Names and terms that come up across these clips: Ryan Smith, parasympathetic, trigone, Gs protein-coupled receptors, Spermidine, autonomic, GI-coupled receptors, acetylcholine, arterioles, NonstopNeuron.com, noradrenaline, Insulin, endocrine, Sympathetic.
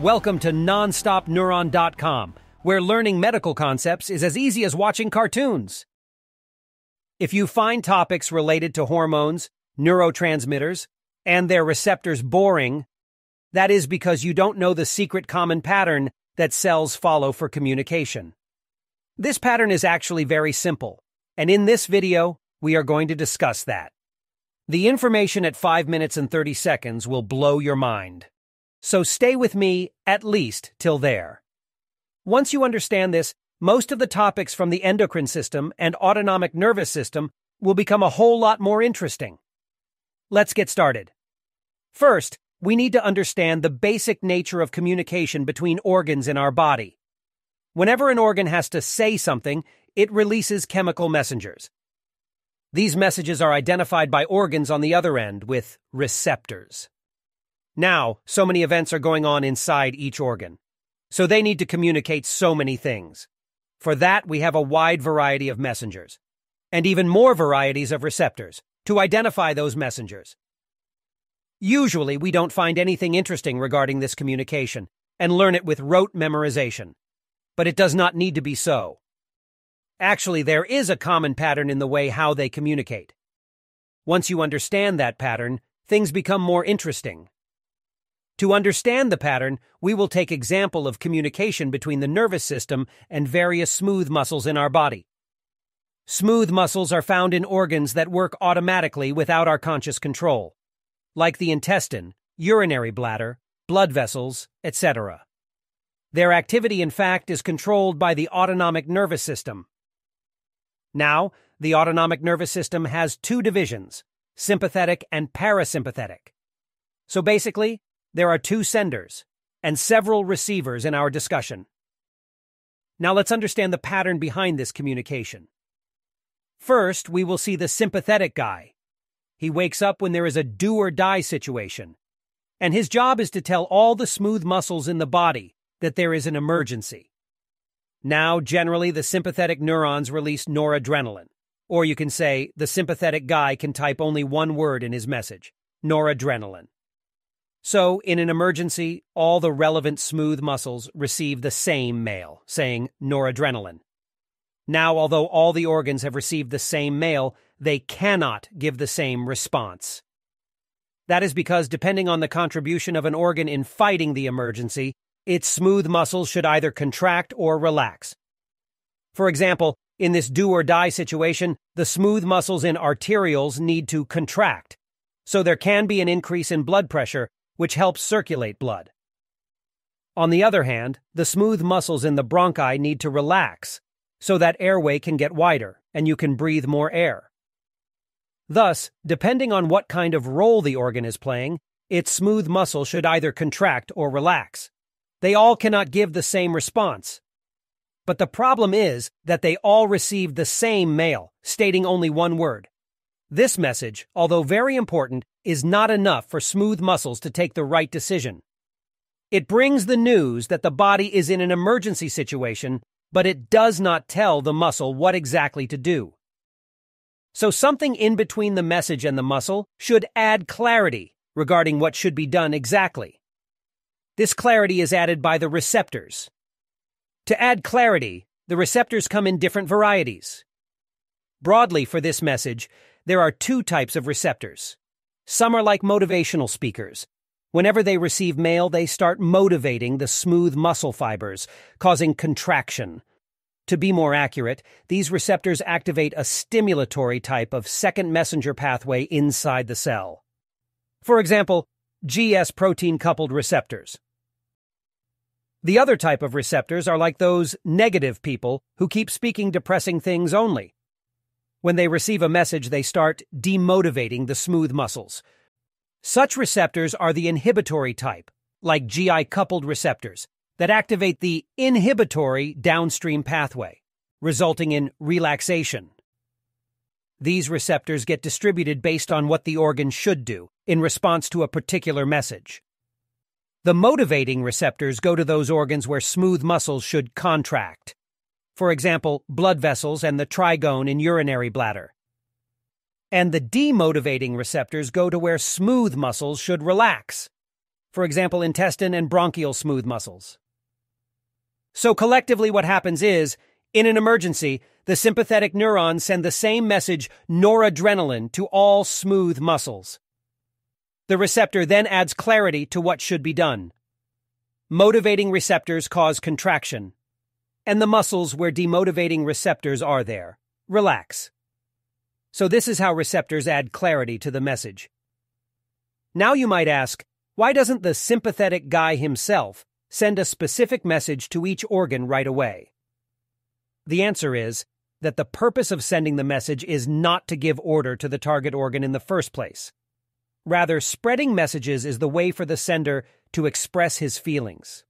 Welcome to NonstopNeuron.com, where learning medical concepts is as easy as watching cartoons. If you find topics related to hormones, neurotransmitters, and their receptors boring, that is because you don't know the secret common pattern that cells follow for communication. This pattern is actually very simple, and in this video, we are going to discuss that. The information at 5 minutes and 30 seconds will blow your mind. So stay with me at least till there. Once you understand this, most of the topics from the endocrine system and autonomic nervous system will become a whole lot more interesting. Let's get started. First, we need to understand the basic nature of communication between organs in our body. Whenever an organ has to say something, it releases chemical messengers. These messages are identified by organs on the other end with receptors. Now, so many events are going on inside each organ, so they need to communicate so many things. For that, we have a wide variety of messengers, and even more varieties of receptors, to identify those messengers. Usually, we don't find anything interesting regarding this communication, and learn it with rote memorization. But it does not need to be so. Actually, there is a common pattern in the way how they communicate. Once you understand that pattern, things become more interesting. To understand the pattern, we will take example of communication between the nervous system and various smooth muscles in our body. Smooth muscles are found in organs that work automatically without our conscious control, like the intestine, urinary bladder, blood vessels, etc. Their activity, in fact, is controlled by the autonomic nervous system. Now, the autonomic nervous system has two divisions, sympathetic and parasympathetic. So basically, there are two senders and several receivers in our discussion. Now let's understand the pattern behind this communication. First, we will see the sympathetic guy. He wakes up when there is a do-or-die situation, and his job is to tell all the smooth muscles in the body that there is an emergency. Now, generally, the sympathetic neurons release noradrenaline, or you can say the sympathetic guy can type only one word in his message, noradrenaline. So, in an emergency, all the relevant smooth muscles receive the same mail, saying noradrenaline. Now, although all the organs have received the same mail, they cannot give the same response. That is because, depending on the contribution of an organ in fighting the emergency, its smooth muscles should either contract or relax. For example, in this do-or-die situation, the smooth muscles in arterioles need to contract, so there can be an increase in blood pressure, which helps circulate blood. On the other hand, the smooth muscles in the bronchi need to relax, so that airway can get wider and you can breathe more air. Thus, depending on what kind of role the organ is playing, its smooth muscle should either contract or relax. They all cannot give the same response. But the problem is that they all received the same mail, stating only one word. This message, although very important, is not enough for smooth muscles to take the right decision. It brings the news that the body is in an emergency situation, but it does not tell the muscle what exactly to do. So something in between the message and the muscle should add clarity regarding what should be done exactly. This clarity is added by the receptors. To add clarity, the receptors come in different varieties. Broadly, for this message, there are two types of receptors. Some are like motivational speakers. Whenever they receive mail, they start motivating the smooth muscle fibers, causing contraction. To be more accurate, these receptors activate a stimulatory type of second messenger pathway inside the cell. For example, Gs protein-coupled receptors. The other type of receptors are like those negative people who keep speaking depressing things only. When they receive a message, they start demotivating the smooth muscles. Such receptors are the inhibitory type, like GI-coupled receptors, that activate the inhibitory downstream pathway, resulting in relaxation. These receptors get distributed based on what the organ should do in response to a particular message. The motivating receptors go to those organs where smooth muscles should contract. For example, blood vessels and the trigone in urinary bladder. And the demotivating receptors go to where smooth muscles should relax. for example, intestine and bronchial smooth muscles. So collectively what happens is, in an emergency, the sympathetic neurons send the same message, noradrenaline, to all smooth muscles. The receptor then adds clarity to what should be done. Motivating receptors cause contraction, and the muscles where demotivating receptors are there relax. So this is how receptors add clarity to the message. Now you might ask, why doesn't the sympathetic guy himself send a specific message to each organ right away? The answer is that the purpose of sending the message is not to give order to the target organ in the first place. Rather, spreading messages is the way for the sender to express his feelings.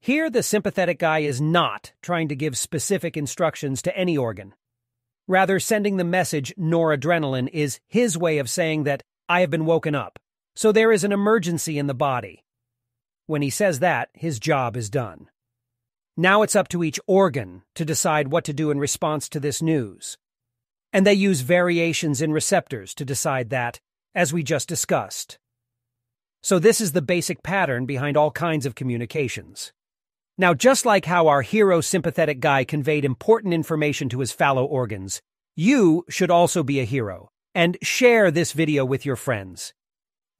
Here, the sympathetic guy is not trying to give specific instructions to any organ. Rather, sending the message noradrenaline is his way of saying that I have been woken up, so there is an emergency in the body. When he says that, his job is done. Now it's up to each organ to decide what to do in response to this news. And they use variations in receptors to decide that, as we just discussed. So this is the basic pattern behind all kinds of communications. Now, just like how our hero sympathetic guy conveyed important information to his fallow organs, you should also be a hero and share this video with your friends.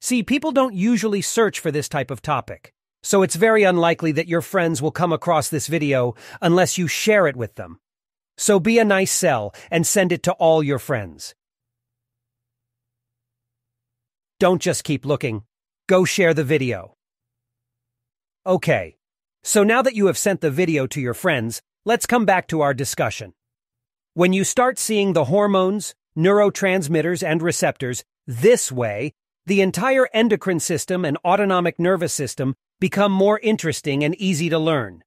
See, people don't usually search for this type of topic, so it's very unlikely that your friends will come across this video unless you share it with them. So be a nice cell and send it to all your friends. Don't just keep looking. Go share the video. Okay, so now that you have sent the video to your friends, let's come back to our discussion. When you start seeing the hormones, neurotransmitters, and receptors this way, the entire endocrine system and autonomic nervous system become more interesting and easy to learn.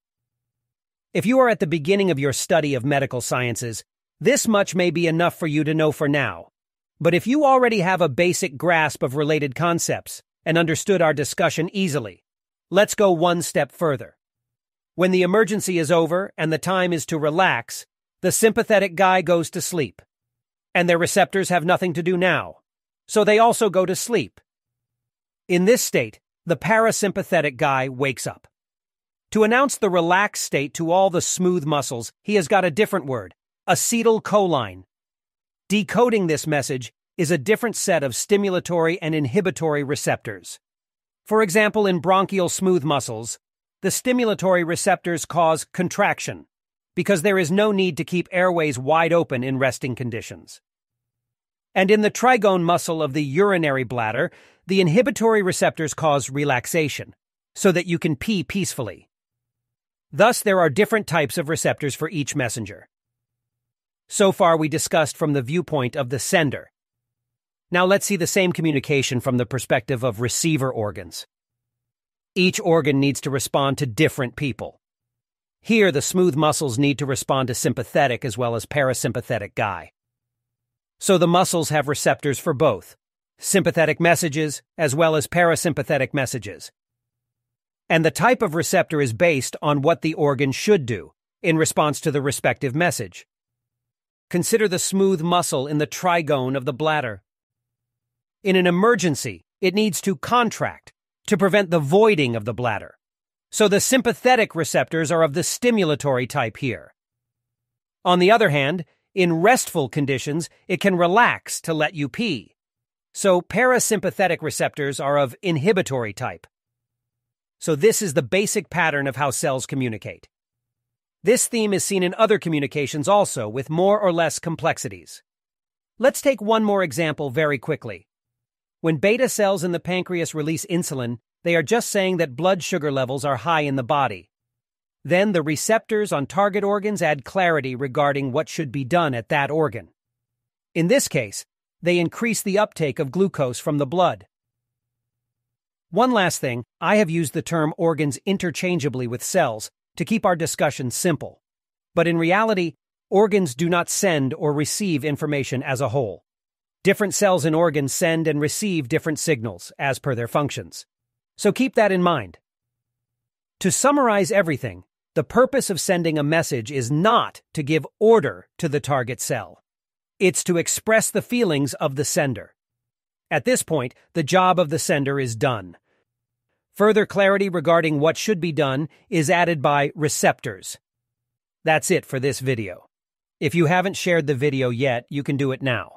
If you are at the beginning of your study of medical sciences, this much may be enough for you to know for now. But if you already have a basic grasp of related concepts, and understood our discussion easily, let's go one step further. When the emergency is over and the time is to relax, the sympathetic guy goes to sleep. And their receptors have nothing to do now, so they also go to sleep. In this state, the parasympathetic guy wakes up. To announce the relaxed state to all the smooth muscles, he has got a different word, acetylcholine. Decoding this message is a different set of stimulatory and inhibitory receptors. For example, in bronchial smooth muscles, the stimulatory receptors cause contraction because there is no need to keep airways wide open in resting conditions. And in the trigone muscle of the urinary bladder, the inhibitory receptors cause relaxation so that you can pee peacefully. Thus, there are different types of receptors for each messenger. So far, we discussed from the viewpoint of the sender. Now let's see the same communication from the perspective of receiver organs. Each organ needs to respond to different people. Here, the smooth muscles need to respond to sympathetic as well as parasympathetic guy. So the muscles have receptors for both, sympathetic messages as well as parasympathetic messages. And the type of receptor is based on what the organ should do in response to the respective message. Consider the smooth muscle in the trigone of the bladder. In an emergency, it needs to contract to prevent the voiding of the bladder. So the sympathetic receptors are of the stimulatory type here. On the other hand, in restful conditions, it can relax to let you pee. So parasympathetic receptors are of inhibitory type. So this is the basic pattern of how cells communicate. This theme is seen in other communications also, with more or less complexities. Let's take one more example very quickly. When beta cells in the pancreas release insulin, they are just saying that blood sugar levels are high in the body. Then the receptors on target organs add clarity regarding what should be done at that organ. In this case, they increase the uptake of glucose from the blood. One last thing, I have used the term organs interchangeably with cells to keep our discussion simple. But in reality, organs do not send or receive information as a whole. Different cells and organs send and receive different signals, as per their functions. So keep that in mind. To summarize everything, the purpose of sending a message is not to give order to the target cell. It's to express the feelings of the sender. At this point, the job of the sender is done. Further clarity regarding what should be done is added by receptors. That's it for this video. If you haven't shared the video yet, you can do it now.